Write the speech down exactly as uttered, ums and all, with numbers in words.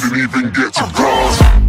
didn't even get to cross.